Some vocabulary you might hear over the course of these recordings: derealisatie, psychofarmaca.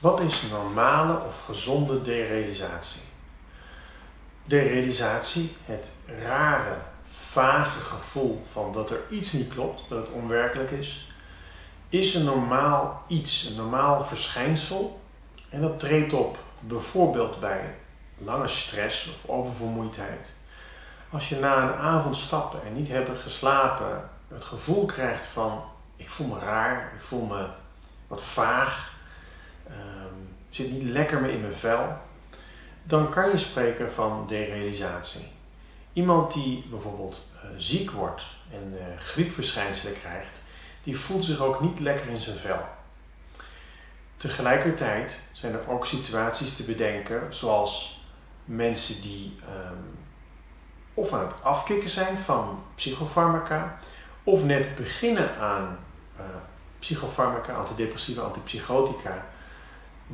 Wat is normale of gezonde derealisatie? Derealisatie, het rare, vage gevoel van dat er iets niet klopt, dat het onwerkelijk is, is een normaal iets, een normaal verschijnsel. En dat treedt op bijvoorbeeld bij lange stress of oververmoeidheid. Als je na een avond stappen en niet hebben geslapen het gevoel krijgt van ik voel me raar, ik voel me wat vaag, zit niet lekker meer in mijn vel, dan kan je spreken van derealisatie. Iemand die bijvoorbeeld ziek wordt en griepverschijnselen krijgt, die voelt zich ook niet lekker in zijn vel. Tegelijkertijd zijn er ook situaties te bedenken, zoals mensen die of aan het afkicken zijn van psychofarmaca, of net beginnen aan psychofarmaca, antidepressiva, antipsychotica,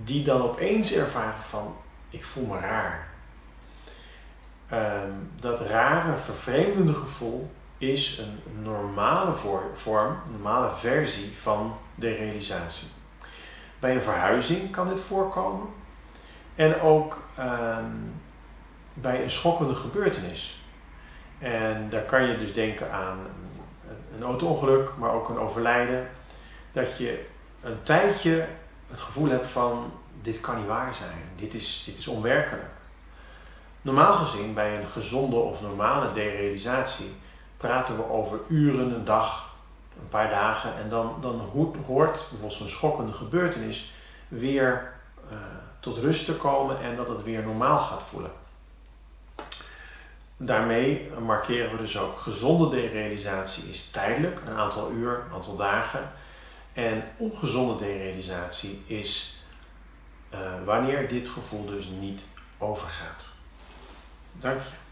die dan opeens ervaren van ik voel me raar. Dat rare, vervreemdende gevoel is een normale vorm, een normale versie van derealisatie. Bij een verhuizing kan dit voorkomen en ook bij een schokkende gebeurtenis. En daar kan je dus denken aan een auto-ongeluk, maar ook een overlijden. Dat je een tijdje het gevoel hebt van dit kan niet waar zijn, dit is onwerkelijk. Normaal gezien bij een gezonde of normale derealisatie praten we over uren, een dag, een paar dagen en dan hoort bijvoorbeeld zo'n schokkende gebeurtenis weer tot rust te komen en dat het weer normaal gaat voelen. Daarmee markeren we dus ook gezonde derealisatie is tijdelijk, een aantal uur, een aantal dagen. En ongezonde derealisatie is wanneer dit gevoel dus niet overgaat. Dank je.